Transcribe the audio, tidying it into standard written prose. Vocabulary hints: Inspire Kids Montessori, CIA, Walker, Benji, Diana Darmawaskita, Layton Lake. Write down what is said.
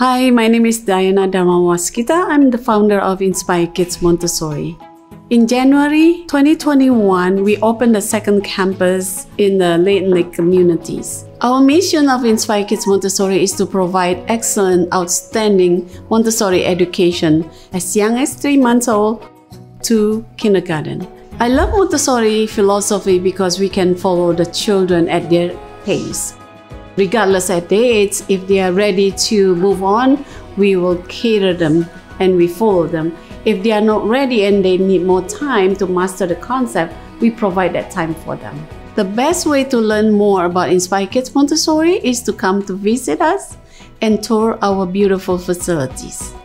Hi, my name is Diana Darmawaskita. I'm the founder of Inspire Kids Montessori. In January 2021, we opened the second campus in the Layton Lake communities. Our mission of Inspire Kids Montessori is to provide excellent, outstanding Montessori education as young as 3 months old to kindergarten. I love Montessori philosophy because we can follow the children at their pace. Regardless of their age, if they are ready to move on, we will cater them and we follow them. If they are not ready and they need more time to master the concept, we provide that time for them. The best way to learn more about Inspire Kids Montessori is to come to visit us and tour our beautiful facilities.